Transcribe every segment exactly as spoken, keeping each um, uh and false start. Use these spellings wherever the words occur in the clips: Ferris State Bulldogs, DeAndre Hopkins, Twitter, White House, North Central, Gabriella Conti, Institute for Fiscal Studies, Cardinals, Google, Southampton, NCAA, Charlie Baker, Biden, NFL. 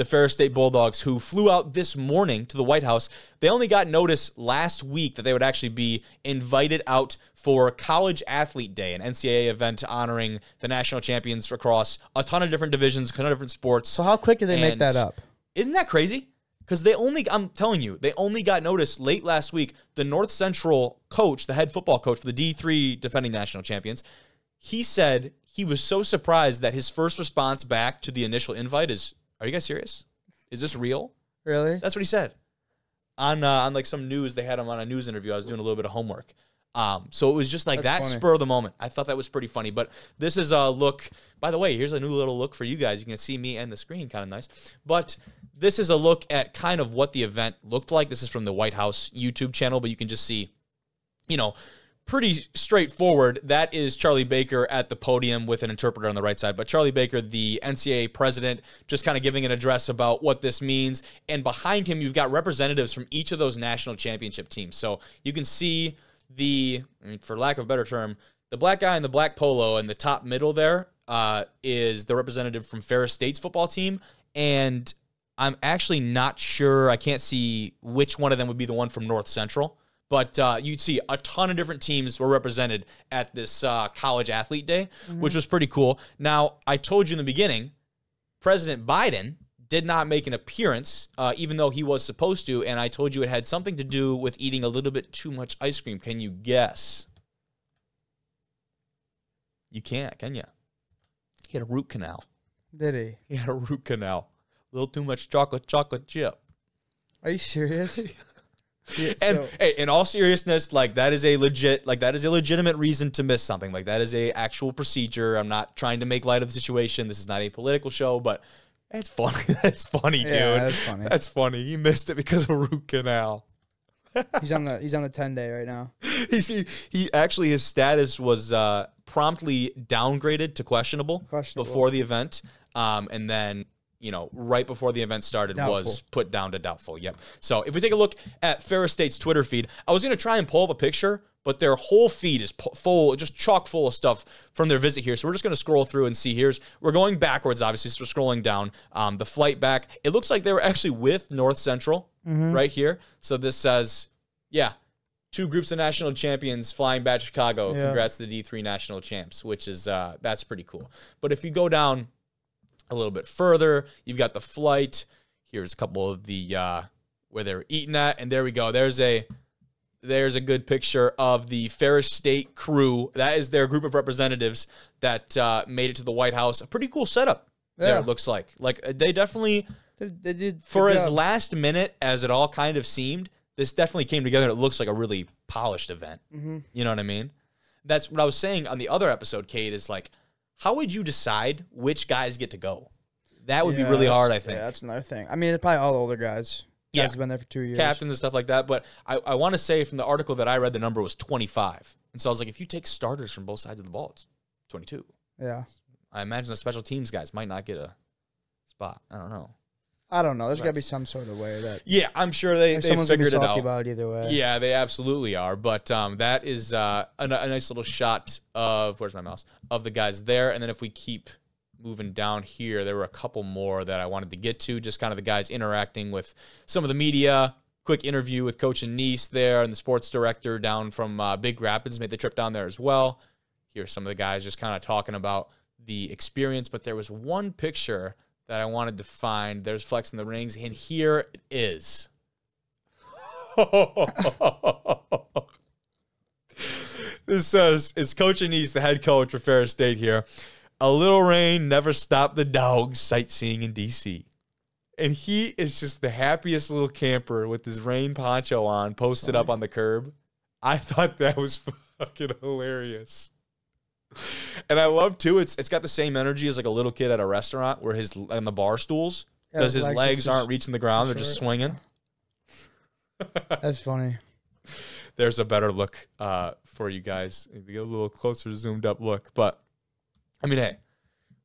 the Ferris State Bulldogs, who flew out this morning to the White House. They only got notice last week that they would actually be invited out for College Athlete Day, an N C double A event honoring the national champions across a ton of different divisions, a ton of different sports. So how quick did they and make that up? Isn't that crazy? Because they only, I'm telling you, they only got notice late last week. The North Central coach, the head football coach for the D three defending national champions, he said he was so surprised that his first response back to the initial invite is, "Are you guys serious? Is this real?" Really? That's what he said. On, uh, on like some news, they had him on a news interview. I was doing a little bit of homework. Um, so it was just like That's that funny. Spur of the moment. I thought that was pretty funny. But this is a look. By the way, here's a new little look for you guys. You can see me and the screen, kind of nice. But this is a look at kind of what the event looked like. This is from the White House YouTube channel, but you can just see, you know, pretty straightforward. That is Charlie Baker at the podium with an interpreter on the right side. But Charlie Baker, the N C double A president, just kind of giving an address about what this means. And behind him, you've got representatives from each of those national championship teams. So you can see the, I mean, for lack of a better term, the black guy in the black polo in the top middle there uh, is the representative from Ferris State's football team. And I'm actually not sure, I can't see which one of them would be the one from North Central. But uh, you'd see a ton of different teams were represented at this uh, College Athlete Day, mm-hmm. which was pretty cool. Now, I told you in the beginning, President Biden did not make an appearance, uh, even though he was supposed to, and I told you it had something to do with eating a little bit too much ice cream. Can you guess? You can't, can you? He had a root canal. Did he? He had a root canal. A little too much chocolate, chocolate chip. Are you serious? Yeah, and so, hey, in all seriousness, like that is a legit, like that is a legitimate reason to miss something. Like that is a actual procedure. I'm not trying to make light of the situation. This is not a political show, but it's funny. That's funny, dude. Yeah, that's funny. That's funny. He missed it because of a root canal. he's on the he's on the ten day right now. He's, he he actually his status was uh, promptly downgraded to questionable, questionable before the event, um, and then, you know, right before the event started, doubtful. Was put down to doubtful. Yep. So if we take a look at Ferris State's Twitter feed, I was going to try and pull up a picture, but their whole feed is full, just chock full of stuff from their visit here. So we're just going to scroll through and see. Here's, we're going backwards, obviously, so we're scrolling down um, the flight back. It looks like they were actually with North Central mm-hmm. right here. So this says, yeah, two groups of national champions flying back to Chicago. Yeah. Congrats to the D three national champs, which is, uh, that's pretty cool. But if you go down a little bit further, you've got the flight. Here's a couple of the uh, where they were eating at, and there we go. There's a there's a good picture of the Ferris State crew. That is their group of representatives that uh, made it to the White House. A pretty cool setup. Yeah. There, it looks like. Like they definitely they, they did, for as last minute as it all kind of seemed, this definitely came together. It looks like a really polished event. Mm-hmm. You know what I mean? That's what I was saying on the other episode, Kate, is like, how would you decide which guys get to go? That would yeah, be really hard, I think. Yeah, that's another thing. I mean, it's probably all older guys. Yeah. Guys have been there for two years. Captains and stuff like that. But I, I want to say from the article that I read, the number was twenty-five. And so I was like, if you take starters from both sides of the ball, it's twenty-two. Yeah. I imagine the special teams guys might not get a spot. I don't know. I don't know. There's got to be some sort of way that. Yeah, I'm sure they, they someone's figured gonna be salty it out. About it either way. Yeah, they absolutely are. But um, that is uh, a, a nice little shot of where's my mouse of the guys there. And then if we keep moving down here, there were a couple more that I wanted to get to. Just kind of the guys interacting with some of the media. Quick interview with Coach Anise there, and the sports director down from uh, Big Rapids made the trip down there as well. Here's some of the guys just kind of talking about the experience. But there was one picture that I wanted to find. There's flexing the rings, and here it is. This says, it's Coach Anise, the head coach for Ferris State here. A little rain never stopped the dogs sightseeing in D C And he is just the happiest little camper with his rain poncho on, posted Sorry. Up on the curb. I thought that was fucking hilarious. And I love too. It's it's got the same energy as like a little kid at a restaurant where his on the bar stools because yeah, his legs, legs aren't reaching the ground; they're just swinging. That's funny. There's a better look uh, for you guys. Get a little closer, zoomed up look. But I mean, hey,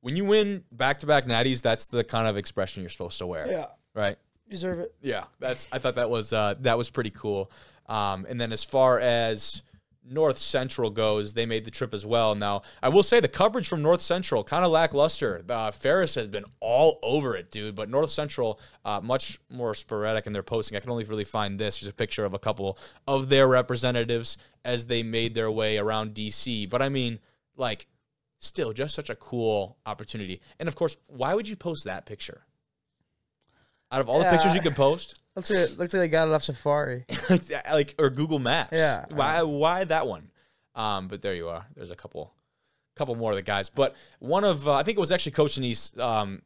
when you win back to back natties, that's the kind of expression you're supposed to wear. Yeah. Right. Deserve it. Yeah. That's. I thought that was uh, that was pretty cool. Um, and then as far as North Central goes, they made the trip as well. Now, I will say the coverage from North Central, kind of lackluster. Uh, Ferris has been all over it, dude. But North Central, uh, much more sporadic in their posting. I can only really find this. There's a picture of a couple of their representatives as they made their way around D C. But, I mean, like, still just such a cool opportunity. And, of course, why would you post that picture? Out of all yeah. the pictures you could post? Looks like, looks like they got it off Safari, like or Google Maps. Yeah. Why? Why that one? Um, but there you are. There's a couple, couple more of the guys. But one of uh, I think it was actually Coach Anise um,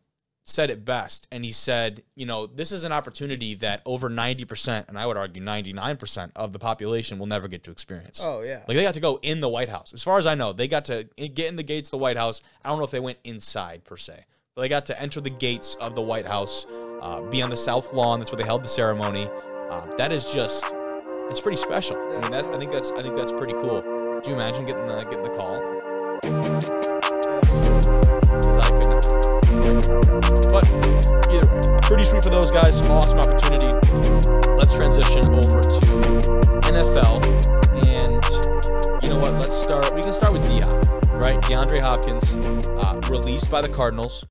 said it best, and he said, you know, this is an opportunity that over ninety percent, and I would argue ninety-nine percent of the population will never get to experience. Oh yeah. Like they got to go in the White House. As far as I know, they got to get in the gates of the White House. I don't know if they went inside per se, but they got to enter the gates of the White House. Uh, be on the South Lawn. That's where they held the ceremony. Uh, that is just—it's pretty special. I mean, that, I think that's—I think that's pretty cool. Could you imagine getting the getting the call? I could not. But either way, pretty sweet for those guys. Awesome opportunity. Let's transition over to N F L, and you know what? Let's start. We can start with D-Hop, right? DeAndre Hopkins, uh, released by the Cardinals.